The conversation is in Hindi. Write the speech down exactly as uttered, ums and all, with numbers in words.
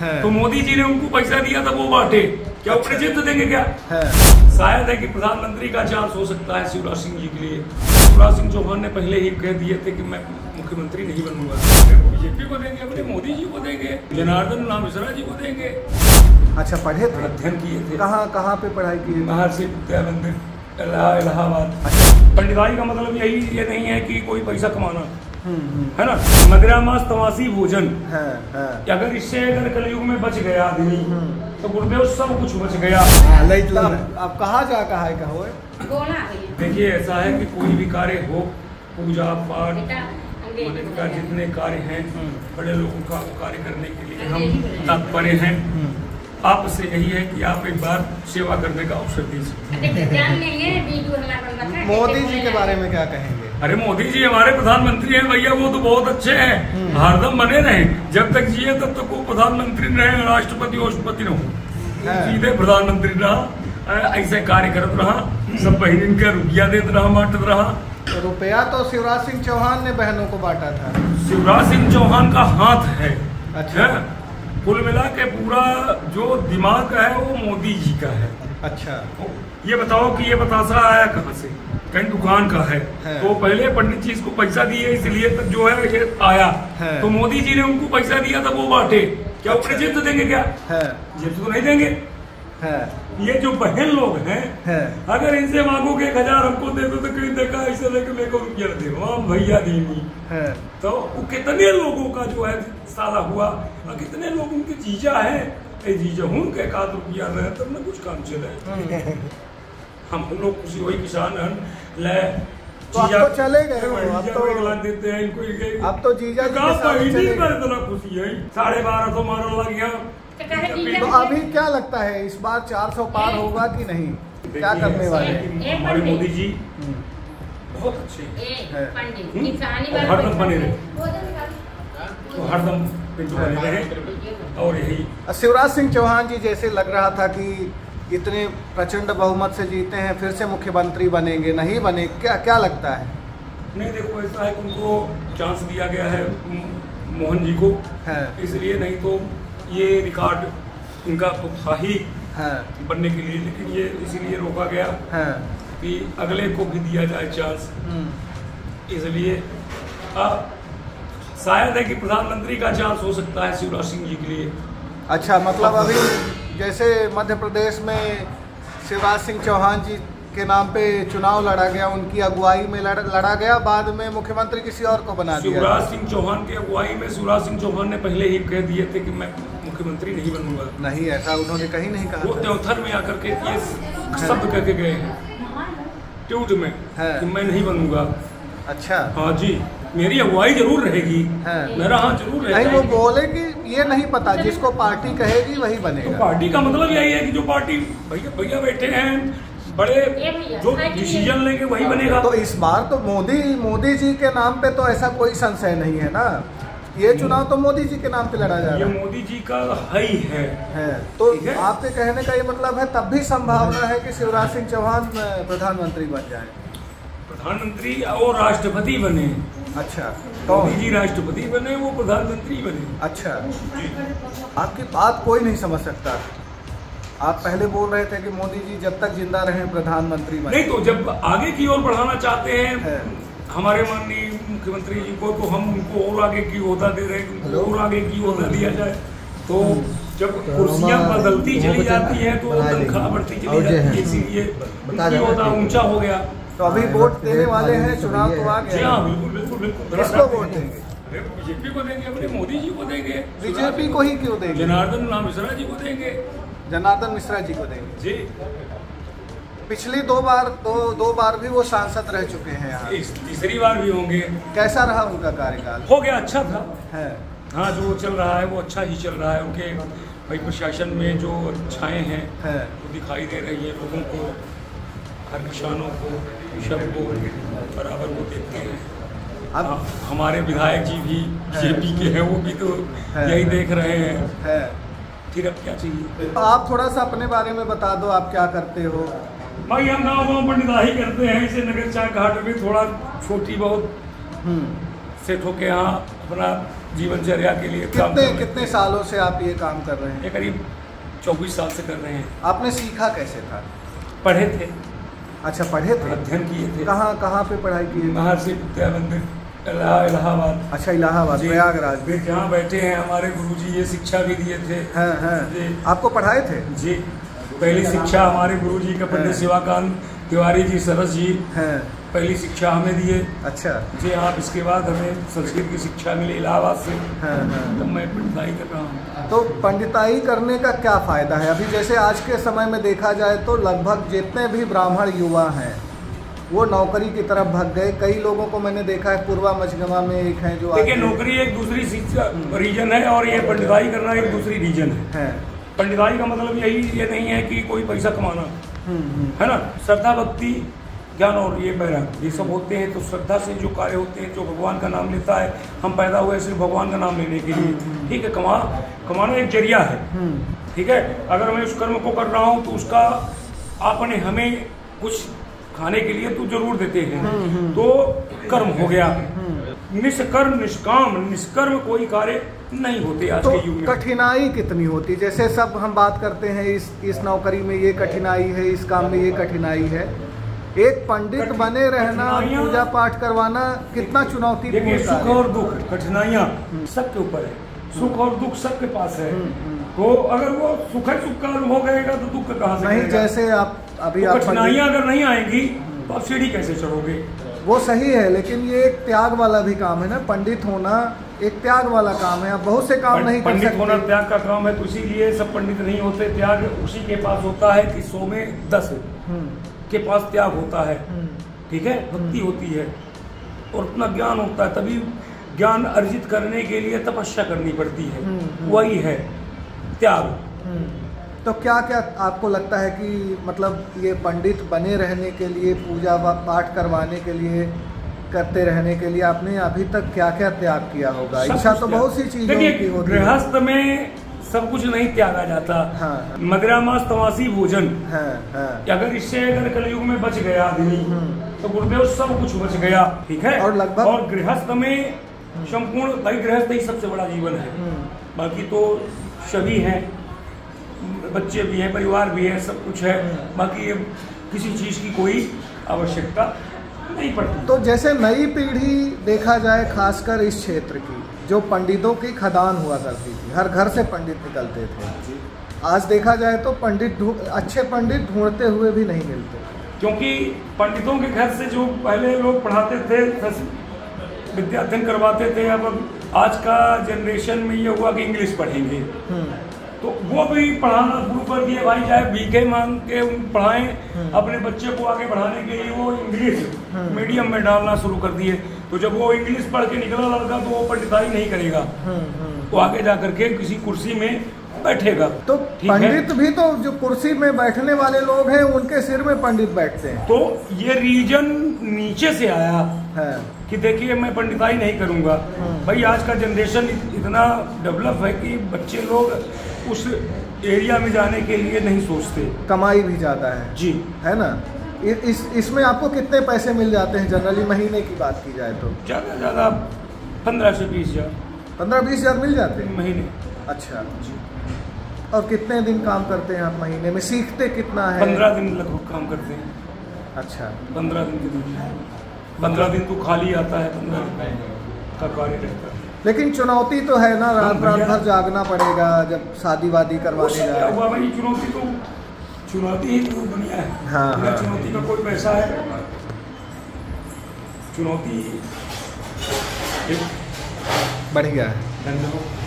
तो मोदी जी ने उनको पैसा दिया था, वो बांटे। क्या अपने जीत देंगे क्या? शायद है कि प्रधानमंत्री का चांस हो सकता है शिवराज सिंह जी के लिए। शिवराज सिंह चौहान ने पहले ही कह दिए थे कि मैं मुख्यमंत्री नहीं बनूंगा। बीजेपी को देंगे, अपने मोदी जी को देंगे, जनार्दन मिश्रा जी को देंगे। अच्छा, पढ़े थे, अध्ययन किए थे? कहाँ कहाँ पे पढ़ाई की? महर्षि विद्यानंद, इलाहाबाद। पंडिताई का मतलब यही ये नहीं है कि कोई पैसा कमाना, है ना। मदिरा मांस तमाशी भोजन, है, है। अगर इससे अगर कलयुग में बच गया आदमी तो गुरुदेव सब कुछ बच गया। आप कहाँ जा कहा है? देखिए, ऐसा है कि कोई भी कार्य हो, पूजा पाठ का जितने कार्य हैं, बड़े लोगों का कार्य करने के लिए हम तत्पर हैं। आपसे यही है कि आप एक बार सेवा करने का अवसर दीजिए। मोदी जी के बारे में क्या कहेंगे? अरे मोदी जी हमारे प्रधानमंत्री हैं भैया, वो तो बहुत अच्छे हैं, हरदम बने रहे। जब तक जिए तब तक वो प्रधानमंत्री रहे, राष्ट्रपति उपराष्ट्रपति न हो, सीधे प्रधानमंत्री रहा। ऐसे कार्य करत रहा, सब बहन के रुपया देते रहा, बांटत रहा। रुपया तो शिवराज सिंह चौहान ने बहनों को बांटा था। शिवराज सिंह चौहान का हाथ है। अच्छा, कुल मिला के पूरा जो दिमाग है वो मोदी जी का है। अच्छा, ये बताओ कि ये बतासा आया कहाँ से? कहीं दुकान का है, है। तो पहले पंडित जी इसको पैसा दिए, इसलिए तब जो है ये आया है। तो मोदी जी ने उनको पैसा दिया था, वो बांटे। क्या अपने जेब तो देंगे क्या? जेब तो नहीं देंगे है। ये जो बहन लोग हैं है। अगर इनसे मांगोगे एक हजार हमको दे दो तो कहीं देखा ऐसे लेके मेरे को रुपया दे भैया देनी है। तो कितने लोगों का जो है साला हुआ, कितने लोग उनके जीजा है, जीजा हूँ के एक आध रुपया रहे तब न कुछ काम चले। हम लोग खुशी वही किसान हैं ले। तो आप तो चले गए, आप तो लाख देते हैं इनको, आप तो जीजा जी पर इतना खुशी है। साढ़े बारह सौ मारा लग गया। तो अभी क्या लगता है इस बार चार सौ पार होगा कि नहीं? क्या करने वाले हमारे मोदी जी? बहुत अच्छे, हरदम बने रहे, हरदम बने रहे। और यही शिवराज सिंह चौहान जी जैसे लग रहा था कि इतने प्रचंड बहुमत से जीते हैं, फिर से मुख्यमंत्री बनेंगे, नहीं बने, क्या क्या लगता है? नहीं देखो, ऐसा है कि उनको चांस दिया गया है मोहन जी को, इसलिए। नहीं तो ये रिकॉर्ड इनका तो था ही बनने के लिए, लेकिन ये इसीलिए रोका गया कि अगले को भी दिया जाए चांस। इसलिए शायद है कि प्रधानमंत्री का चांस हो सकता है शिवराज सिंह जी के लिए। अच्छा, मतलब अभी जैसे मध्य प्रदेश में शिवराज सिंह चौहान जी के नाम पे चुनाव लड़ा गया, उनकी अगुवाई में लड़, लड़ा गया, बाद में मुख्यमंत्री किसी और को बना दिया। शिवराज सिंह चौहान की अगुवाई में शिवराज सिंह चौहान ने पहले ही कह दिए थे कि मैं मुख्यमंत्री नहीं बनूंगा। नहीं, ऐसा उन्होंने कहीं नहीं कहा। वो त्योथर में आकर के ये शब्द कह के गए हैं, ट्वीट में, कि मैं नहीं बनूंगा। अच्छा, हाँ जी, मेरी अगुवाई जरूर रहेगी, मेरा हाथ जरूर रहेगा। नहीं, वो बोले कि ये नहीं पता, जिसको पार्टी कहेगी वही बनेगा। तो पार्टी का मतलब यही है कि जो पार्टी भैया भैया बैठे हैं बड़े, जो डिसीजन लेंगे वही बनेगा। तो इस बार तो मोदी मोदी जी के नाम पे तो ऐसा कोई संशय नहीं है ना, ये चुनाव तो मोदी जी के नाम पे लड़ा जा रहा है, ये मोदी जी का ही है, है। तो आपके कहने का ये मतलब है तब भी संभावना है कि शिवराज सिंह चौहान प्रधानमंत्री बन जाए, प्रधानमंत्री और राष्ट्रपति बने। अच्छा, तो मोदी जी राष्ट्रपति बने, वो प्रधानमंत्री बने। अच्छा, आपकी बात कोई नहीं समझ सकता। आप पहले बोल रहे थे कि मोदी जी जब तक जिंदा रहे प्रधानमंत्री बने। नहीं तो जब आगे की ओर बढ़ाना चाहते हैं है। हमारे माननीय मुख्यमंत्री जी को, तो हम उनको और आगे की ओहदा दे रहे हैं, उनको और आगे की ओहदा दिया जाए। तो जब कुर्सियाँ बदलती चली जाती है तो तनख्वाह बढ़ती चली जाती है, इसीलिए ओहदा ऊंचा हो गया। तो अभी वोट देने वाले हैं चुनाव को आगे? बिल्कुल बिल्कुल बिल्कुल। किसको वोट देंगे? बीजेपी को देंगे, अपने मोदी जी को देंगे। बीजेपी को ही क्यों देंगे? जनार्दन मिश्रा जी को देंगे। जनार्दन मिश्रा जी को देंगे जी। पिछली दो बार दो दो बार भी वो सांसद रह चुके हैं, यहाँ तीसरी बार भी होंगे। कैसा रहा उनका कार्यकाल? हो गया, अच्छा था है। हाँ, जो चल रहा है वो अच्छा ही चल रहा है। उनके भाई प्रशासन में जो अच्छाएँ हैं वो दिखाई दे रही है लोगों को, हर किसानों को, सबको बराबर वो देखते हैं। अब हमारे विधायक जी भी बीजेपी के हैं, वो भी तो यही देख रहे हैं है। फिर अब क्या चाहिए? तो आप थोड़ा सा अपने बारे में बता दो, आप क्या करते हो? भाई हम गाँव गाँव पर निगाही करते हैं, इसे नगर चाय घाट में थोड़ा छोटी बहुत सेठों के यहाँ अपना जीवनचर्या के लिए। कितने कितने सालों से आप ये काम कर रहे हैं? ये करीब चौबीस साल से कर रहे हैं। आपने सीखा कैसे था? पढ़े थे। अच्छा, पढ़े थे, अध्ययन किए थे। कहाँ कहाँ पे पढ़ाई की? महर्षि विद्यामंदिर इलाहाबाद। अच्छा, इलाहाबाद, प्रयागराज। यहाँ बैठे हैं हमारे गुरुजी, ये शिक्षा भी दिए थे। हाँ हाँ, आपको पढ़ाए थे जी। पहली शिक्षा हमारे गुरुजी का पंडित शिवाकांत तिवारी जी, सरस जी हैं, पहली शिक्षा हमें दिए। अच्छा जी। आप इसके बाद हमें संस्कृत की शिक्षा मिली इलाहाबाद से। हाँ हाँ, तब तो मैं पंडिताई कर रहा हूँ। तो पंडिताई करने का क्या फ़ायदा है? अभी जैसे आज के समय में देखा जाए तो लगभग जितने भी ब्राह्मण युवा हैं वो नौकरी की तरफ भग गए। कई लोगों को मैंने देखा है, पूर्वा मझगवा में एक है जो, देखिए नौकरी एक दूसरी शिक्षा रीजन है और ये पंडिताई करना एक दूसरी रीजन है। पंडिताई का मतलब यही ये नहीं है कि कोई पैसा कमाना है ना। श्रद्धा, भक्ति, ज्ञान और ये बैराग ये सब होते हैं। तो श्रद्धा से जो कार्य होते हैं, जो भगवान का नाम लेता है, हम पैदा हुए सिर्फ भगवान का नाम लेने के लिए। ठीक है, कमा कमाना एक जरिया है। ठीक है, अगर मैं उस कर्म को कर रहा हूँ तो उसका आपने हमें कुछ खाने के लिए तो जरूर देते हैं, तो कर्म हो गया। निष्कर्म, निष्काम, निष्कर्म कोई कार्य नहीं होते आज के युग में। कठिनाई कितनी होती? जैसे सब हम बात करते हैं इस इस नौकरी में ये कठिनाई है, इस काम में ये कठिनाई है। एक पंडित बने रहना, पूजा पाठ करवाना कितना चुनौती है। सुख और दुख, कठिनाइयाँ सबके ऊपर है। सुख और दुख सबके पास है। तो अगर वो सुख सुख का अनुभव करेगा तो दुख कहाँ से नहीं। जैसे आप अभी कठिनाइयाँ अगर नहीं आएंगी तो आप सीढ़ी कैसे चढ़ोगे? वो सही है, लेकिन ये एक त्याग वाला भी काम है ना। पंडित होना एक त्याग वाला काम है। आप बहुत से काम नहीं कर सकते। पंडित होना त्याग का काम है, तो इसीलिए सब पंडित नहीं होते। त्याग उसी के पास होता है कि सौ में दस के पास त्याग होता है। ठीक है, भक्ति होती है और अपना ज्ञान होता है। तभी ज्ञान अर्जित करने के लिए तपस्या करनी पड़ती है, वही है त्याग। तो क्या क्या आपको लगता है कि मतलब ये पंडित बने रहने के लिए, पूजा पाठ करवाने के लिए, करते रहने के लिए आपने अभी तक क्या क्या त्याग किया होगा? इच्छा तो बहुत सी चीजों की होती है। गृहस्थ में सब कुछ नहीं त्यागा जाता। हाँ, हाँ। मदिरा मांस तमासी भोजन। हाँ, हाँ। अगर इससे अगर कलयुग में बच गया आदमी तो गुरुदेव सब कुछ बच गया। ठीक है, और लगभग और गृहस्थ में संपूर्ण भाई गृहस्थ ही सबसे बड़ा जीवन है। बाकी तो सभी है, बच्चे भी हैं, परिवार भी है, सब कुछ है। बाकी ये किसी चीज़ की कोई आवश्यकता नहीं पड़ती। तो जैसे नई पीढ़ी देखा जाए, खासकर इस क्षेत्र की, जो पंडितों की खदान हुआ करती थी, हर घर से पंडित निकलते थे। आज देखा जाए तो पंडित अच्छे पंडित ढूंढते हुए भी नहीं मिलते, क्योंकि पंडितों के घर से जो पहले लोग पढ़ाते थे, विद्या अध्ययन करवाते थे, अब आज का जनरेशन में ये हुआ कि इंग्लिश पढ़ेंगे। तो वो भी पढ़ाना शुरू कर दिए। भाई चाहे बीके मांग के पढ़ाएं, अपने बच्चे को आगे बढ़ाने के लिए वो इंग्लिश मीडियम में डालना शुरू कर दिए। तो जब वो इंग्लिश पढ़ के निकला लड़का, तो वो पंडिताई नहीं करेगा, वो आगे जा करके किसी कुर्सी में बैठेगा। तो पंडित भी तो जो कुर्सी में बैठने वाले लोग हैं उनके सिर में पंडित बैठते हैं। तो ये रीजन नीचे से आया है कि देखिए मैं पंडिताई नहीं करूँगा। भाई आज का जनरेशन इतना डेवलप है कि बच्चे लोग उस एरिया में जाने के लिए नहीं सोचते। कमाई भी ज़्यादा है जी, है ना। इस इसमें आपको कितने पैसे मिल जाते हैं जनरली? महीने की बात की जाए तो ज़्यादा से ज़्यादा पंद्रह से बीस हज़ार पंद्रह बीस हज़ार मिल जाते हैं महीने। अच्छा जी। और कितने दिन काम करते हैं आप महीने में? सीखते कितना है? पंद्रह दिन लगभग काम करते हैं। अच्छा, पंद्रह दिन के दिन पंद्रह दिन तो खाली आता है, पंद्रह दिन का कार्य रहता है। लेकिन चुनौती तो है ना, रात रात भर जागना पड़ेगा जब शादी वादी करवाने जाए। भाई चुनौती तो चुनौती ही तो दुनिया है। हाँ हाँ, चुनौती का कोई पैसा है? चुनौती बढ़ गया है।